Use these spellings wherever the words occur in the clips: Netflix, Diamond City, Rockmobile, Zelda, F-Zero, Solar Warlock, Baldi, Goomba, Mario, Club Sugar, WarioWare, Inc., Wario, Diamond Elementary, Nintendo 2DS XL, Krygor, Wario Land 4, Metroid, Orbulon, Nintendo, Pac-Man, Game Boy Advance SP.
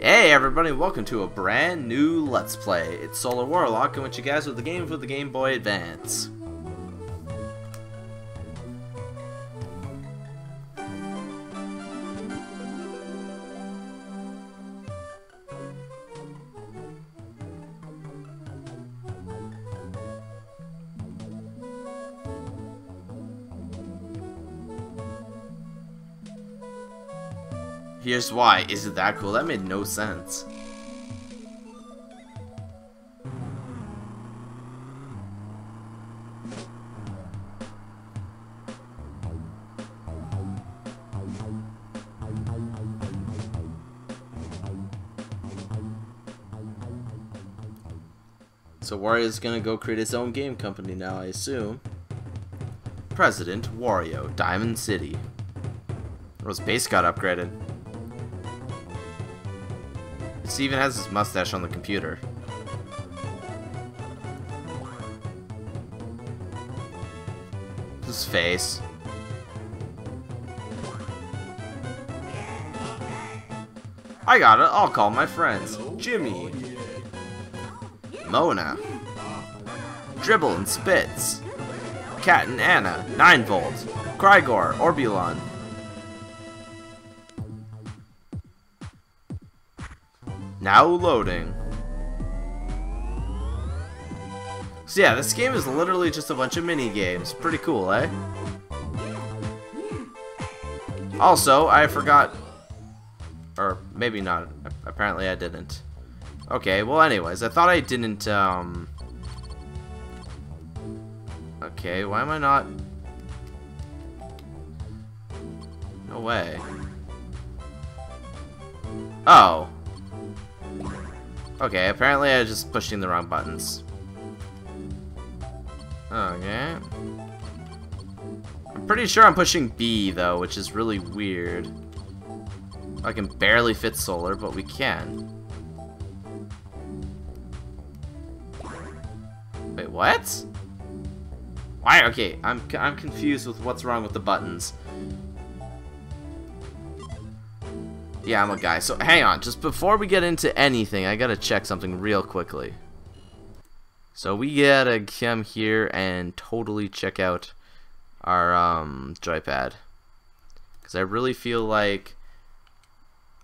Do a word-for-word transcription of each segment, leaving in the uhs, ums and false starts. Hey everybody, welcome to a brand new Let's Play. It's Solar Warlock, coming at you guys with the game for the Game Boy Advance. Here's why. Is it that cool? That made no sense. So Wario's gonna go create his own game company now, I assume. President Wario, Diamond City. Well, his base got upgraded. Steven has his mustache on the computer. His face. I got it. I'll call my friends. Jimmy. Mona. Dribble and Spitz. Cat and Anna. nine volt. Krygor. Orbulon. Now loading. So yeah, this game is literally just a bunch of mini games. Pretty cool, eh? Also, I forgot, or maybe not. Apparently, I didn't. Okay. Well, anyways, I thought I didn't. Um. Okay. Why am I not? No way. Oh. Okay, apparently I was just pushing the wrong buttons. Okay. I'm pretty sure I'm pushing B, though, which is really weird. I can barely fit Solar, but we can. Wait, what? Why? Okay, I'm, I'm confused with what's wrong with the buttons. Yeah, I'm a guy. So hang on, just before we get into anything, I gotta check something real quickly. So we gotta come here and totally check out our um, joypad, because I really feel like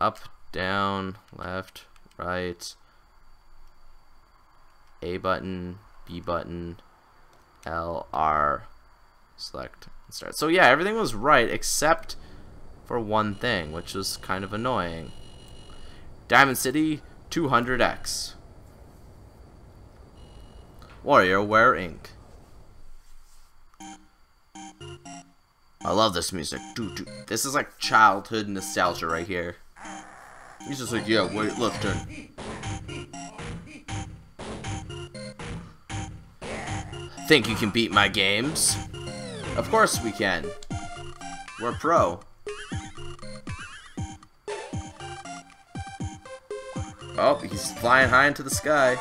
up, down, left, right, A button, B button, L, R, select, and start. So yeah, everything was right except for one thing, which was kind of annoying. Diamond City two hundred X. WarioWare Incorporated. I love this music. Dude, dude. This is like childhood nostalgia right here. He's just like, yeah, weightlifting. Think you can beat my games? Of course we can. We're pro. Oh, he's flying high into the sky.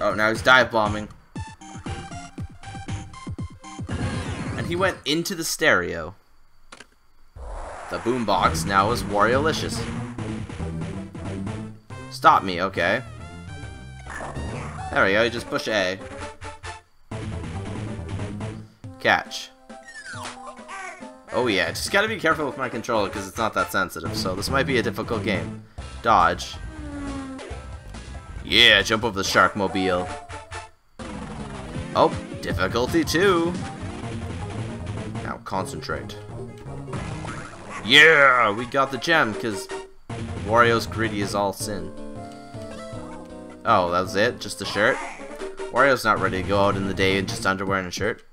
Oh, now he's dive bombing. And he went into the stereo. The boombox now is Wario-licious. Stop me, okay. There we go, you just push A. Catch. Oh yeah, just gotta be careful with my controller because it's not that sensitive, so this might be a difficult game. Dodge. Yeah, jump over the shark mobile. Oh, difficulty two. Now concentrate. Yeah, we got the gem because Wario's greedy is all sin. Oh, that was it? Just the shirt? Wario's not ready to go out in the day in just underwear and a shirt.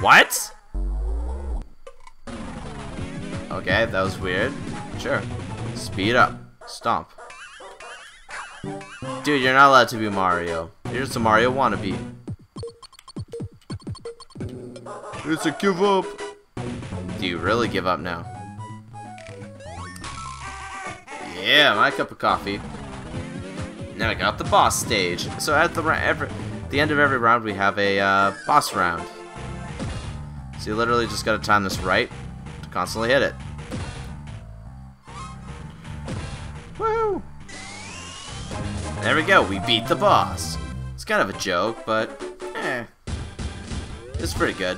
What? Okay, that was weird. Sure. Speed up. Stomp. Dude, you're not allowed to be Mario. Here's the Mario wannabe. It's a give up. Do you really give up now? Yeah, my cup of coffee. Now I got the boss stage. So at the, every, the end of every round, we have a uh, boss round. So you literally just gotta time this right to constantly hit it. there we go, we beat the boss. It's kind of a joke, but eh, it's pretty good.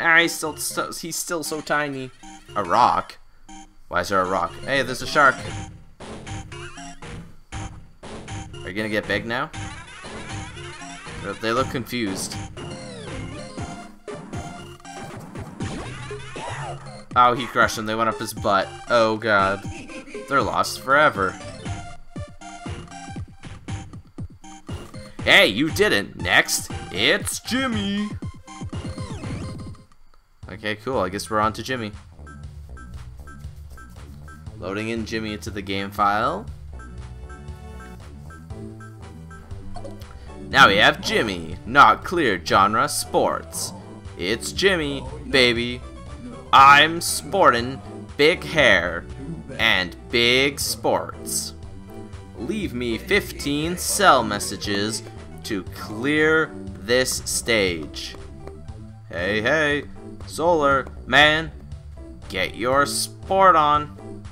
Ah, he's still, so, he's still so tiny. A rock? Why is there a rock? Hey, there's a shark. Are you gonna get big now? They look confused. Oh, he crushed him. They went up his butt. Oh, God. They're lost forever. Hey, you didn't. Next, it's Jimmy. Okay, cool. I guess we're on to Jimmy. Loading in Jimmy into the game file. Now we have Jimmy. Not clear genre sports. It's Jimmy, baby. I'm sportin' big hair and big sports. Leave me fifteen cell messages to clear this stage. Hey, hey, Solar Man, get your sport on.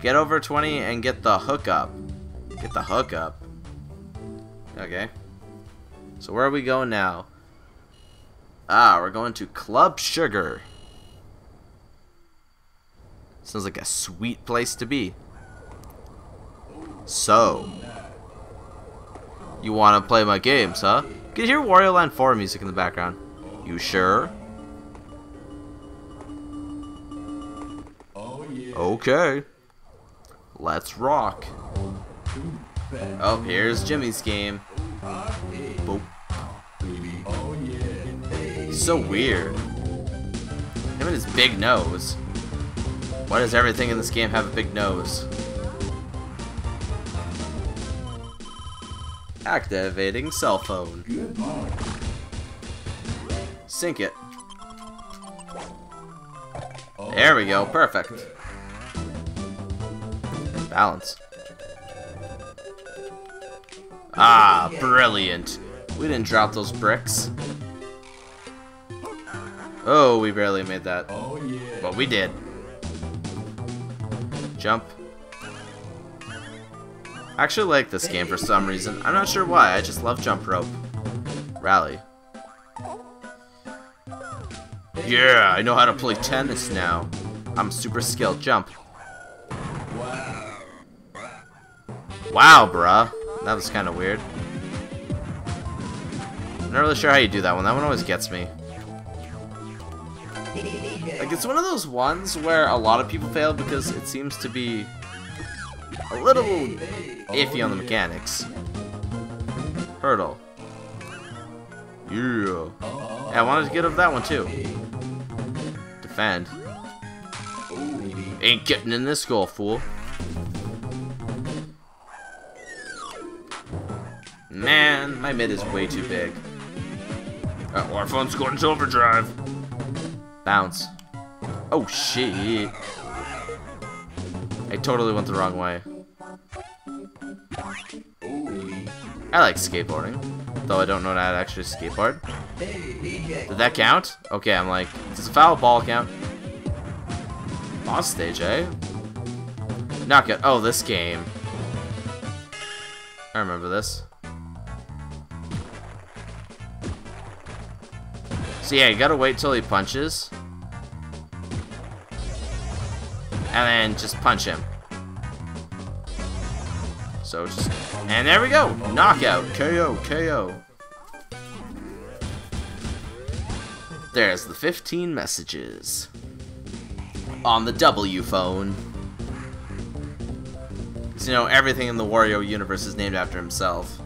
Get over twenty and get the hookup. Get the hookup. Okay. So where are we going now? Ah, we're going to Club Sugar. Sounds like a sweet place to be. So, you want to play my games, huh? You can hear Wario Land four music in the background. You sure? Oh, yeah. Okay. Let's rock. Oh, here's Jimmy's game. Boop. So weird. Him and his big nose. Why does everything in this game have a big nose? Activating cell phone. Sync it. There we go. Perfect. Balance. Ah, brilliant. We didn't drop those bricks. Oh, we barely made that. Oh, yeah. But we did. Jump. I actually like this game for some reason. I'm not sure why. I just love jump rope. Rally. Yeah, I know how to play tennis now. I'm super skilled. Jump. Wow, bruh. That was kind of weird. I'm not really sure how you do that one. That one always gets me. Like, it's one of those ones where a lot of people fail because it seems to be a little iffy on the mechanics. Hurdle. Yeah. Yeah, I wanted to get up that one, too. Defend. Ain't getting in this goal, fool. Man, my mid is way too big. Oh, our phone's going into overdrive. Bounce. Oh, shit. I totally went the wrong way. I like skateboarding. Though I don't know how to actually skateboard. Did that count? Okay, I'm like, does a foul ball count? Boss stage, eh? Knock it. Oh, this game. I remember this. So yeah, you gotta wait till he punches. And then just punch him. So just... And there we go! Knockout! K O! K O! There's the fifteen messages. On the W phone. Because you know, everything in the Wario universe is named after himself.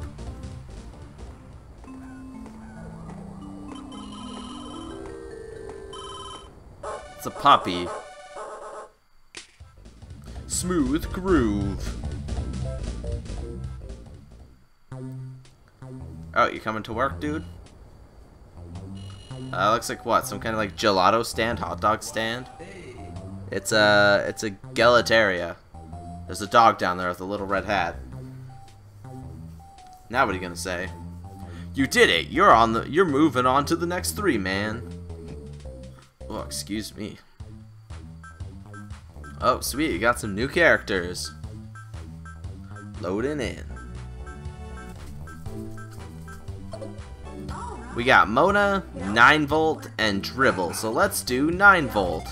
It's a puppy. Smooth groove. Oh, you coming to work, dude? That uh, looks like what? Some kind of like gelato stand, hot dog stand? It's a, it's a gelateria. There's a dog down there with a little red hat. Now what are you gonna say? You did it! You're on the, you're moving on to the next three, man. Oh, excuse me. Oh, sweet, we got some new characters. Loading in. We got Mona, nine volt, and Dribble. So let's do nine volt.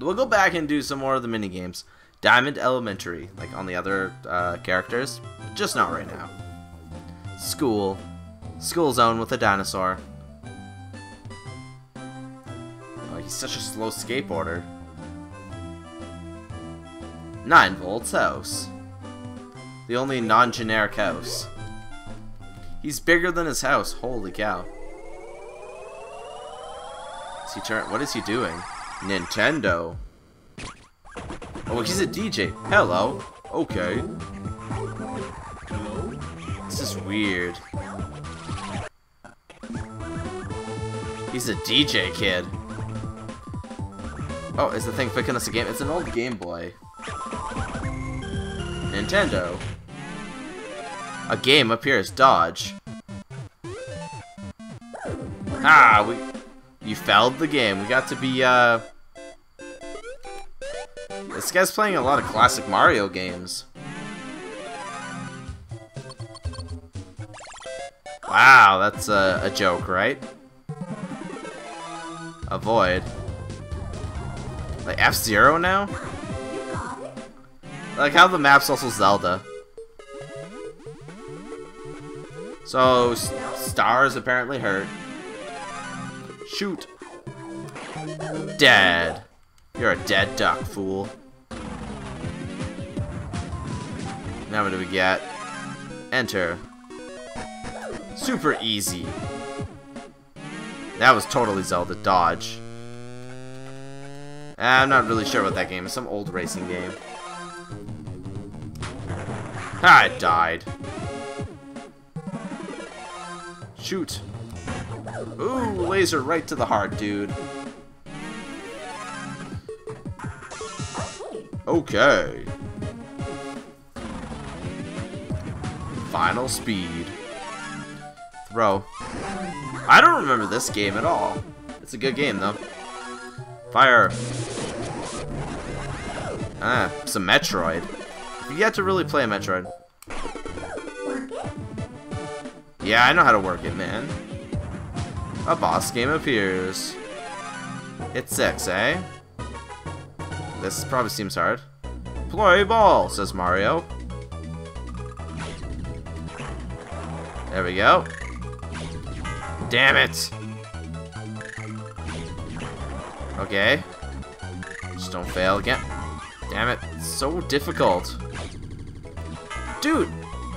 We'll go back and do some more of the minigames. Diamond Elementary, like on the other uh, characters. Just not right now. School. School zone with a dinosaur. Oh, he's such a slow skateboarder. nine volts house. The only non-generic house. He's bigger than his house. Holy cow. Is he turn- what is he doing? Nintendo. Oh, he's a D J. Hello. Okay. This is weird. He's a D J kid. Oh, is the thing picking us a game? It's an old Game Boy. Nintendo. A game up here is dodge. Ah, we... You fouled the game. We got to be, uh... This guy's playing a lot of classic Mario games. Wow, that's a, a joke, right? Avoid. Like F-Zero now? Like how the map's also Zelda. So, stars apparently hurt. Shoot. Dead. You're a dead duck, fool. Now what do we get? Enter. Super easy. That was totally Zelda. Dodge. I'm not really sure what that game is. Some old racing game. Ah, I died. Shoot. Ooh, laser right to the heart, dude. Okay. Final speed. Throw. I don't remember this game at all. It's a good game, though. Fire. Ah, some Metroid. You got to really play a Metroid. Yeah, I know how to work it, man. A boss game appears. Hit six, eh? This probably seems hard. Play ball, says Mario. There we go. Damn it! Okay. Just don't fail again. Damn it, it's so difficult. Dude,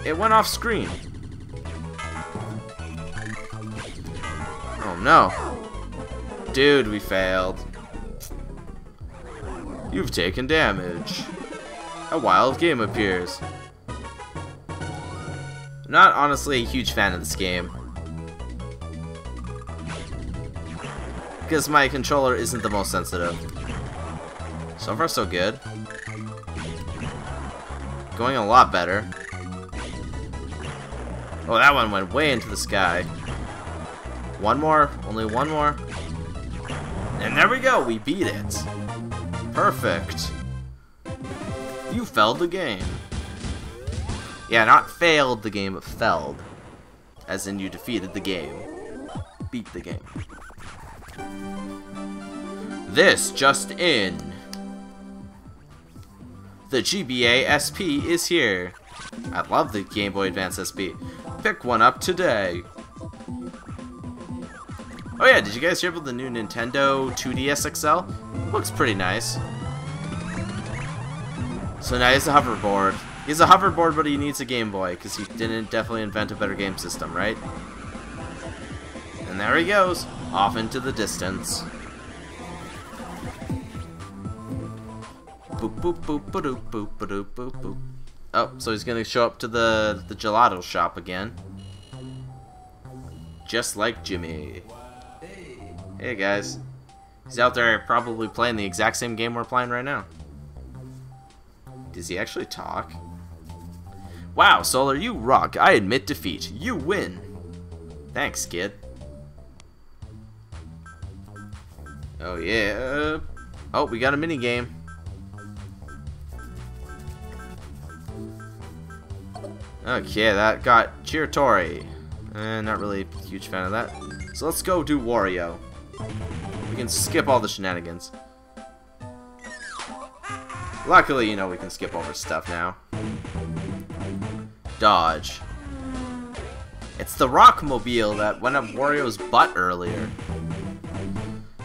it went off screen. No. Dude, we failed. You've taken damage. A wild game appears. I'm not honestly a huge fan of this game. Because my controller isn't the most sensitive. So far, so good. Going a lot better. Oh, that one went way into the sky. One more, only one more. And there we go, we beat it. Perfect. You felled the game. Yeah, not failed the game, but felled. As in you defeated the game. Beat the game. This just in. The G B A S P is here. I love the Game Boy Advance S P. Pick one up today. Oh yeah, did you guys hear about the new Nintendo two D S X L? Looks pretty nice. So now he's a hoverboard. He's a hoverboard, but he needs a Game Boy, because he didn't definitely invent a better game system, right? And there he goes, off into the distance. Boop, boop, boop, ba-doop, boop, ba-doop, boop, boop. Oh, so he's gonna show up to the, the gelato shop again. Just like Jimmy. Hey guys, he's out there probably playing the exact same game we're playing right now. Does he actually talk? Wow, Solar, you rock. I admit defeat. You win. Thanks, kid. Oh yeah. Oh, we got a mini game. Okay, that got Chiratori. Eh, not really a huge fan of that. So let's go do Wario. We can skip all the shenanigans. Luckily, you know, we can skip over stuff now. Dodge. It's the Rockmobile that went up Wario's butt earlier.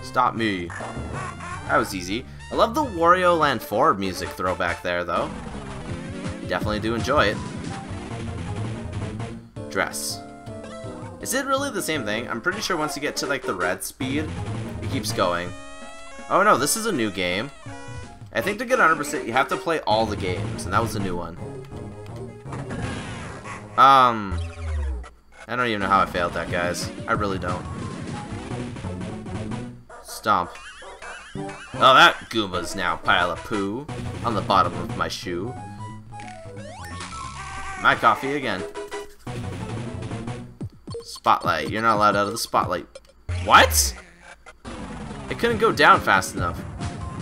Stop me. That was easy. I love the Wario Land four music throwback there, though. Definitely do enjoy it. Dress. Is it really the same thing? I'm pretty sure once you get to, like, the red speed, it keeps going. Oh no, this is a new game. I think to get one hundred percent, you have to play all the games, and that was a new one. Um... I don't even know how I failed that, guys. I really don't. Stomp. Oh, that Goomba's now pile of poo on the bottom of my shoe. My coffee again. Spotlight. You're not allowed out of the spotlight. What? I couldn't go down fast enough.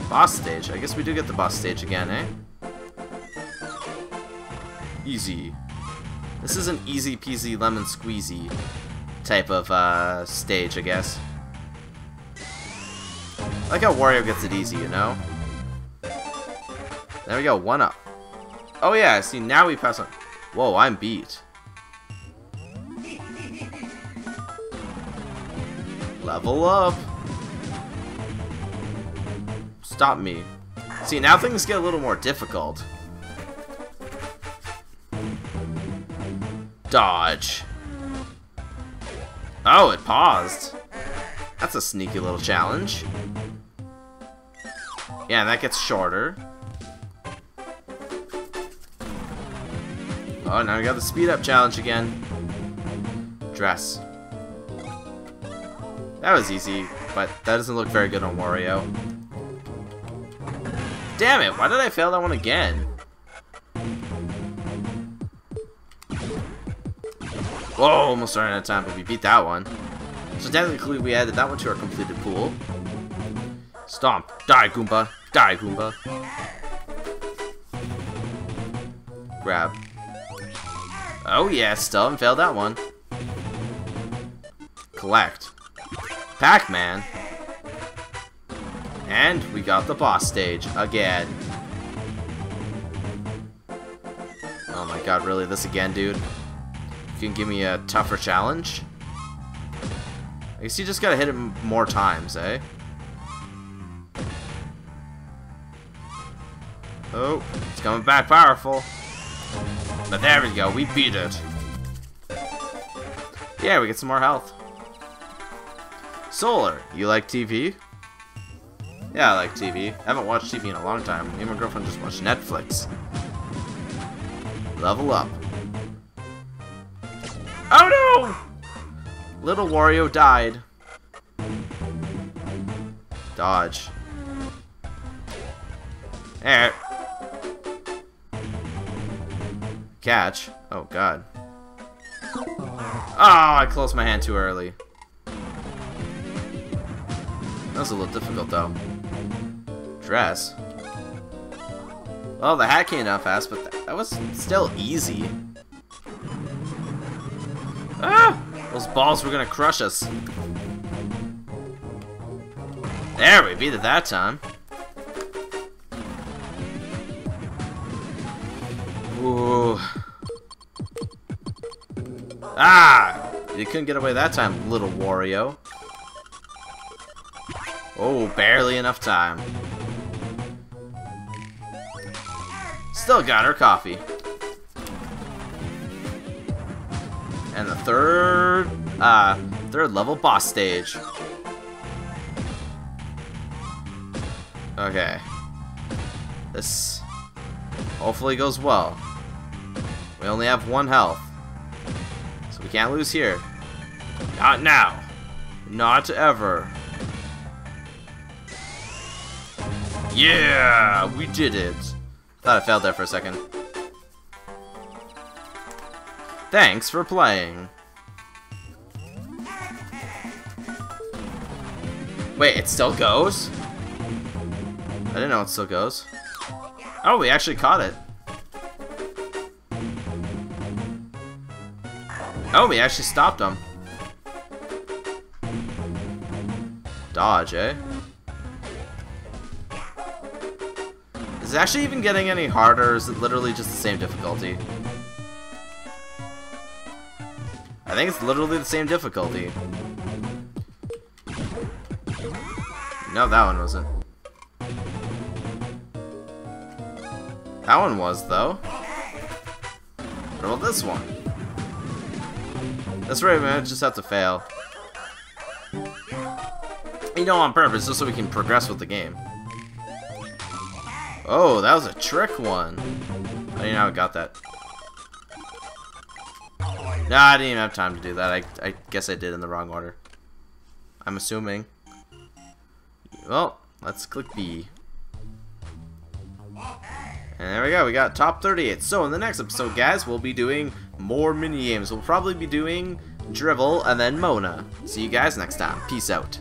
Boss stage. I guess we do get the boss stage again, eh? Easy. This is an easy peasy lemon squeezy type of uh, stage, I guess. I like how Wario gets it easy, you know? There we go, one up. Oh yeah, see, now we pass on. Whoa, I'm beat. Level up. Stop me. See, now things get a little more difficult. Dodge. Oh, it paused. That's a sneaky little challenge. Yeah, and that gets shorter. Oh, now we got the speed up challenge again. Dress. That was easy, but that doesn't look very good on Wario. Damn it, why did I fail that one again? Whoa, almost ran out of time, but we beat that one. So technically we added that one to our completed pool. Stomp. Die, Goomba. Die, Goomba. Grab. Oh yeah, still haven't failed that one. Collect. Pac-Man. And we got the boss stage again. Oh my god, really? This again, dude? You can give me a tougher challenge? I guess you just gotta hit it m more times, eh? Oh, it's coming back powerful. But there we go, we beat it. Yeah, we get some more health. Solar, you like T V? Yeah, I like T V. I haven't watched T V in a long time. Me and my girlfriend just watched Netflix. Level up. Oh no! Little Wario died. Dodge. Eh. Catch. Oh god. Oh, I closed my hand too early. That was a little difficult though. Dress. Well, the hat came out fast, but that was still easy. Ah! Those balls were gonna crush us. There, we beat it that time. Ooh. Ah! You couldn't get away that time, little Wario. Oh, barely enough time. Still got her coffee. And the third, uh, third level boss stage. Okay. This hopefully goes well. We only have one health. So we can't lose here. Not now. Not ever. Yeah! We did it! Thought I failed there for a second. Thanks for playing. Wait, it still goes? I didn't know it still goes. Oh, we actually caught it. Oh, we actually stopped him. Dodge, eh? Is it actually even getting any harder, or is it literally just the same difficulty? I think it's literally the same difficulty. No, that one wasn't. That one was, though. What about this one? That's right, man. I just have to fail. You know, on purpose, just so we can progress with the game. Oh, that was a trick one. I didn't know how I got that. Nah, I didn't even have time to do that. I, I guess I did in the wrong order. I'm assuming. Well, let's click B. And there we go. We got top thirty-eight. So in the next episode, guys, we'll be doing more mini games. We'll probably be doing Drivel and then Mona. See you guys next time. Peace out.